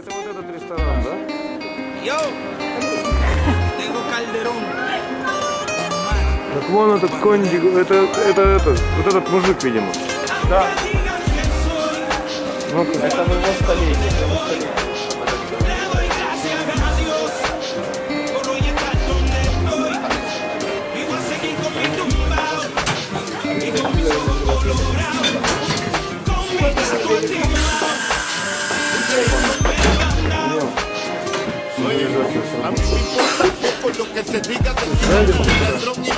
Это вот этот ресторан, да? Йоу! Его Кальдерон. Так вон этот конь, вот этот мужик, видимо. Да. Ну это в его столетии. La mesa 5, ¿verdad? Vamos para acá.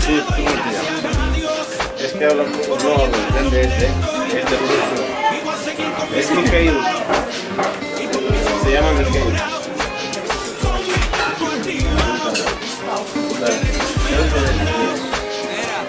Sí, tú no te llamas. Es que hablan poco, no hablo, depende este ruso. Es Mikhail. Se llama Mikhail.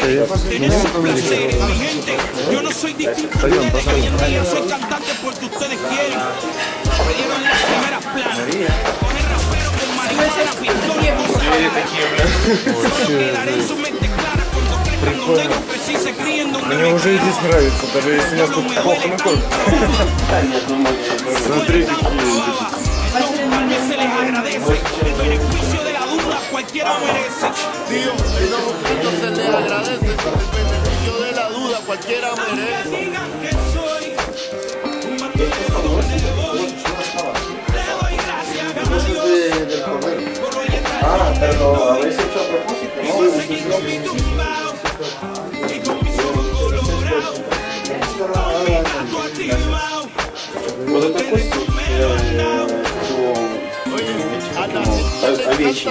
Прикольно. Мне уже и здесь нравится, даже если нас тут плохо накормят. Смотри, какие. Ah, pero lo habéis hecho a propósito, ¿no? Вот это кости овечьи,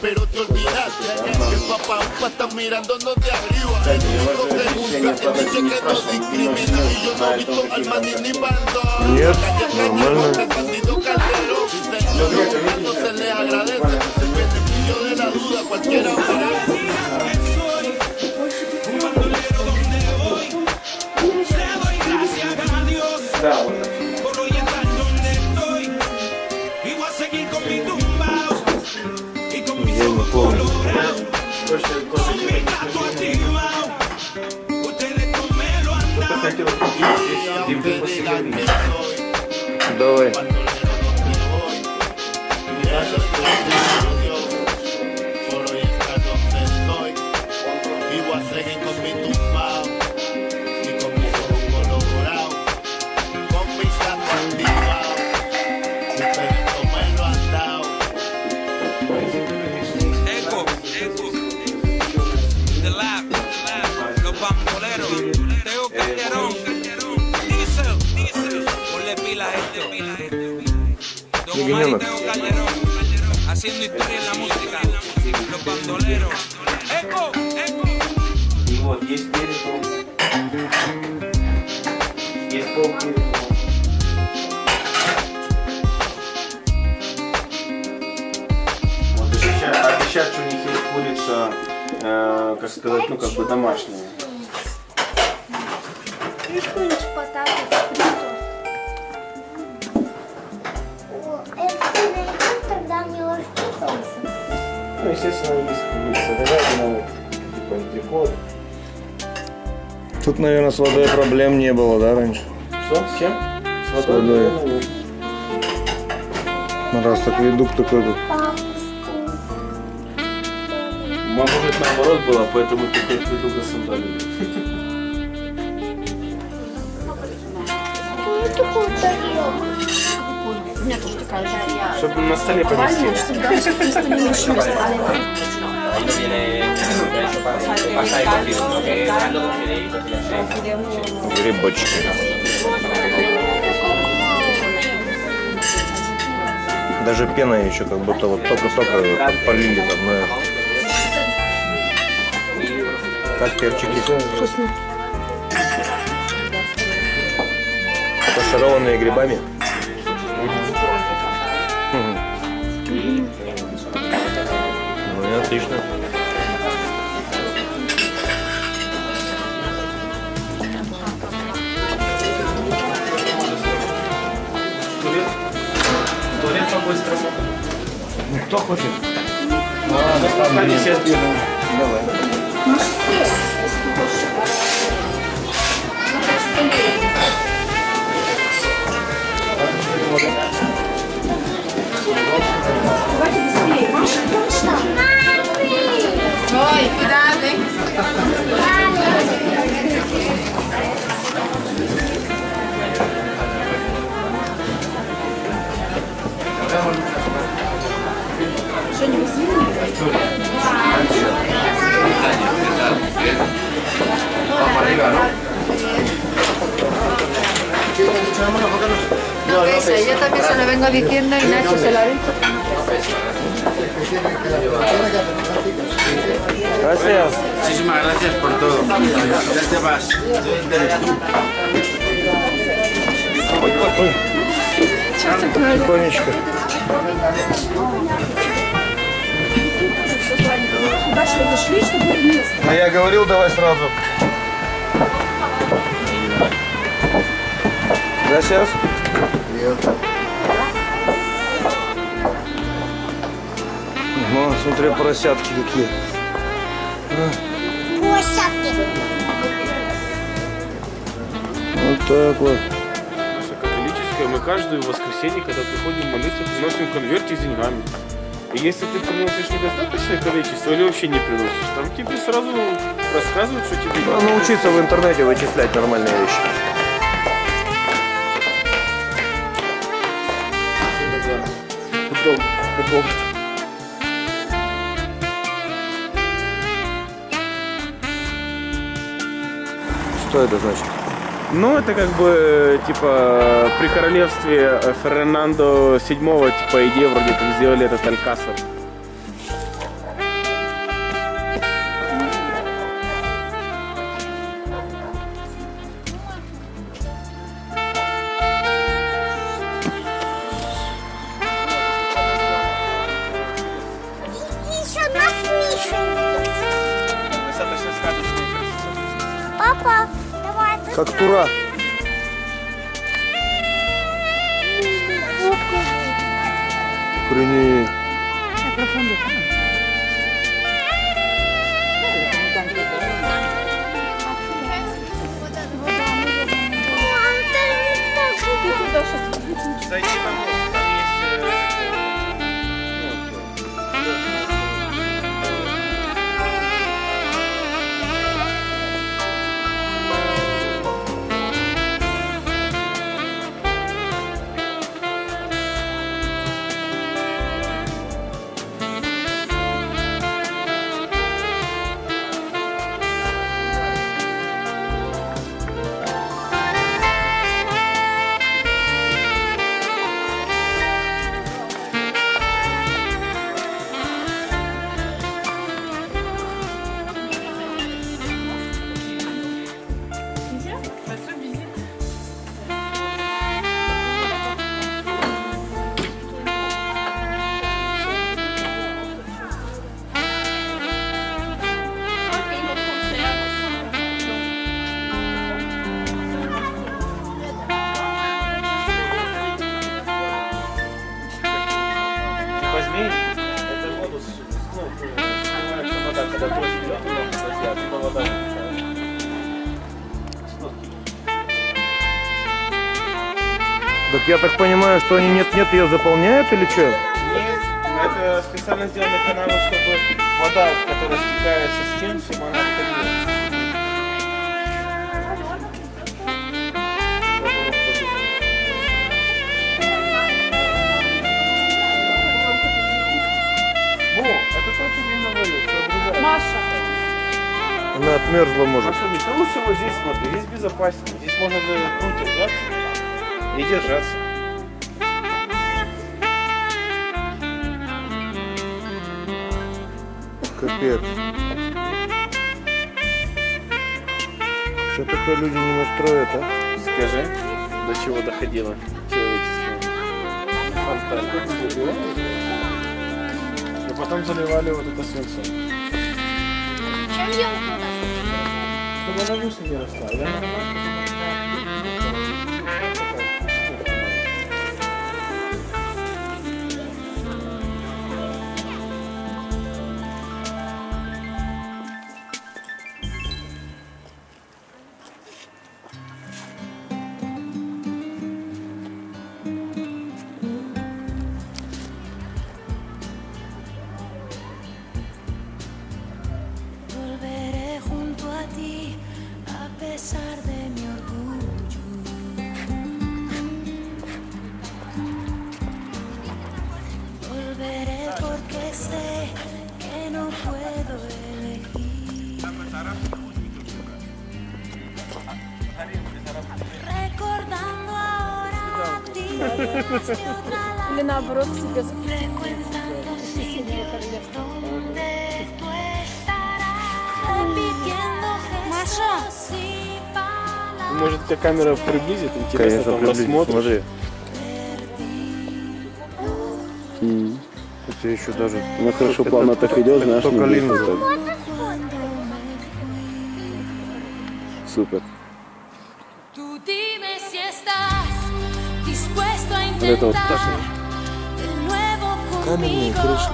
pero te olvidaste. Que papá upa está mirándonos de arriba. El único que busca, que dice que nos discrimina. Y yo no he visto al maní ni bando. La calle que bandido Calderón. Yo creo que no se le agradece el beneficio de la duda, cualquiera merece. Un bandolero donde voy, le doy gracias a Dios por hoy estar donde estoy. Y voy a seguir con mi tumbao y con mis ojos colorados, con mi gato activado. Ustedes conmelo andando. Dame. Por hoy está donde estoy. Vivo a seguir con mi tumbao y con mi ojos colorados, con mi gato activado. Pero me lo han dado. Eco The Lab, los bamboleros, Teo Calderón, Diesel, ponle pila a este. Don Omar y Teo Calderón. Haciendo historia en la música, los bandoleros. ¡Eco! ¡Eco! И вот есть перепол. Есть полперепол. Вот сейчас у них есть курица, как сказать, ну как бы домашняя. Fish potato frito. О, это найдешь, тогда мне ложки солнца. Ну, естественно, есть говядина, типа антрикот. Тут, наверное, с водой проблем не было, да, раньше? Что? С чем? С водой. Раз такой дух такой был. Может, наоборот было, поэтому ты только сандалии. У меня тоже такая же. Чтобы на столе понести. Грибочки. Даже пена еще как будто вот только-только полили там, но... Так, перчики. Вкусно. Фаршированные грибами. Ну и отлично. Туалет по-быстрому. Кто хочет? Ладно, все сбежим. Давай. Ну шестые, если больше. Давайте быстрее. Маша, точно? Ой, куда ты? Что, не высыпали? Ella también se lo vengo diciendo y Nacho se lo ha dicho. Gracias. Muchísimas gracias por todo. Ya te vas. Зашли, чтобы вместе. А я говорил, давай сразу. Да, сейчас. Привет. Ну, смотри, поросятки какие. Поросятки. Вот так вот. Наша католическая, мы каждое воскресенье, когда приходим молиться, приносим конвертик с деньгами. И если ты приносишь недостаточное количество или вообще не приносишь, там тебе сразу рассказывают, что тебе... Надо научиться в интернете вычислять нормальные вещи. Футбол. Что это значит? Ну, это как бы, типа, при королевстве Фернандо VII, типа, идея вроде как сделали этот Алькасар. Папа! Как тура. Охренеть. Зайди на мост, там есть... Так я так понимаю, что они нет-нет ее заполняют или что? Нет, это специально сделаны канавы, чтобы вода, которая стекает со стен, чтобы она входила. Она отмерзла, может. Маша, ты лучше вот здесь смотри, здесь безопаснее. Здесь можно держаться и держаться. Капец. Что такое люди не настроят, а? Скажи, до чего доходило человеческое. Фантазия. И потом заливали вот это свинцом. Чем ее укладывали? Чтобы она выше не росла, да? Или наоборот, к себе Маша! Может, тебя камера приблизит, интересно, там рассмотришь. Ты еще даже... Ну хорошо, плавно так идешь, знаешь, только линзы. Супер. Вот это вот каменные крыши.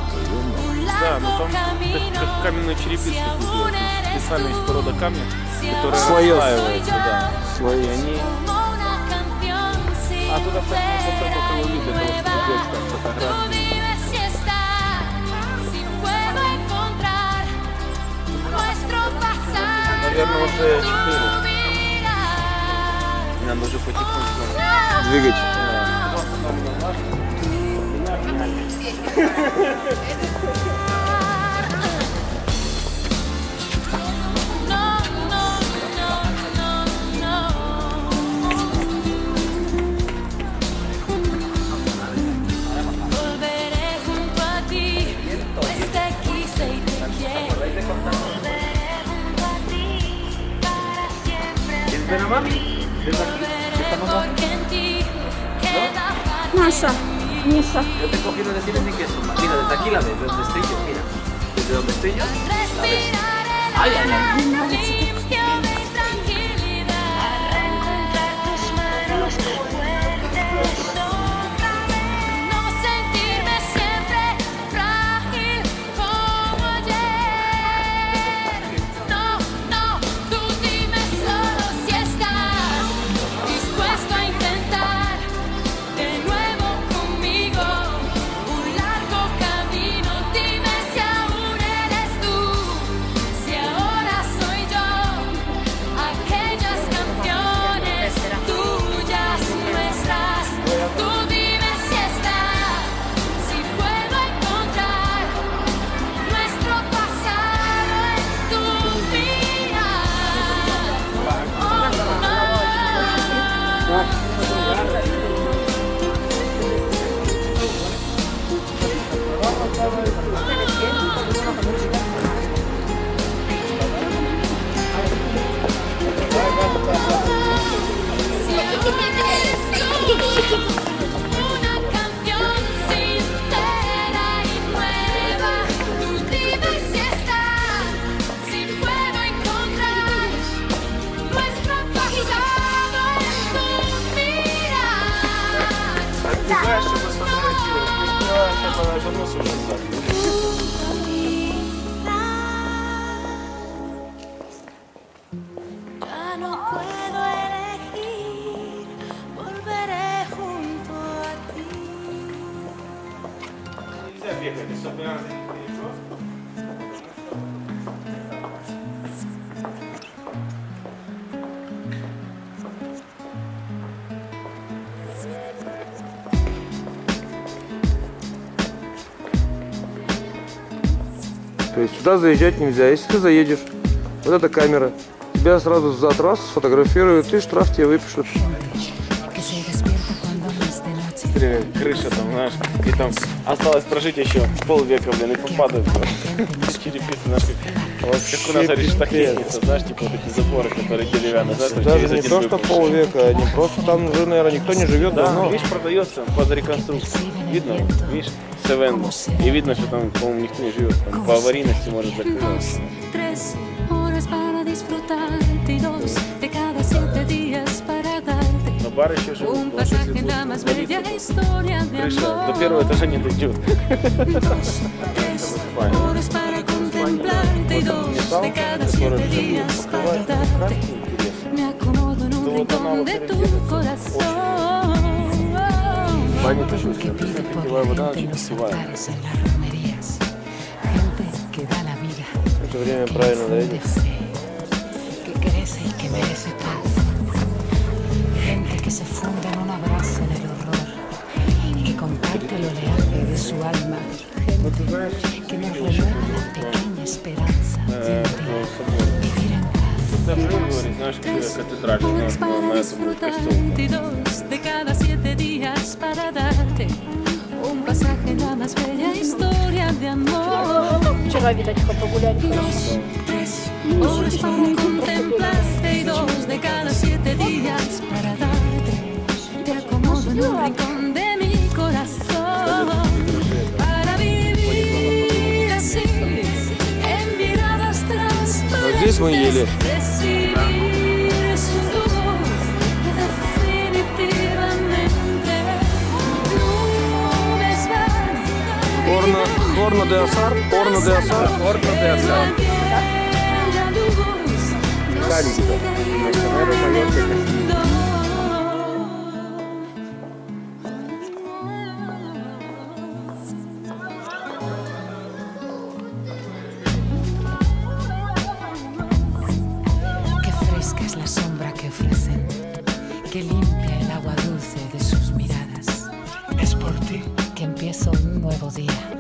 Да, но там как каменные черепицы. Специальная из порода камня, которая слоивается, да. Слои, они... А туда, кстати, вот так вот люди, для того, чтобы делать там фотографии. Наверное, уже 4. Нам уже потихоньку двигать. Masa, misa. Yo te he cogido de cine sin queso. Mira, desde aquí la ves, desde donde estoy yo. Mira, desde donde estoy yo, la ves. Ay, ay, ay. Soy ехать, чтобы я за них перешел. То есть сюда заезжать нельзя. Если ты заедешь, вот эта камера, тебя сразу за трассу сфотографируют и штраф тебе выпишут. Крыша там, знаешь, и там осталось прожить еще полвека, блин, и попадают черепицы наши. Вот как у нас арештахетница, знаешь, типа вот эти заборы, которые деревянные. Да, даже не то, что полвека, они просто там уже, наверное, никто не живет давно. Видишь, продается под реконструкцию. Видно, видишь, Севен. И видно, что там, по-моему, никто не живет. Там по аварийности может закрываться. Бар еще живут, но если будут молиться, то крыша до первого этажа не дойдет. Это время правильно дойдет. Вот ты знаешь, что я вижу, знаешь, вчера, видать, погуляли. Здесь мы ели. Хорно де Асар. Хорно де Асар. Хорно де Асар. Que limpia el agua dulce de sus miradas. Es por ti que empieza un nuevo día.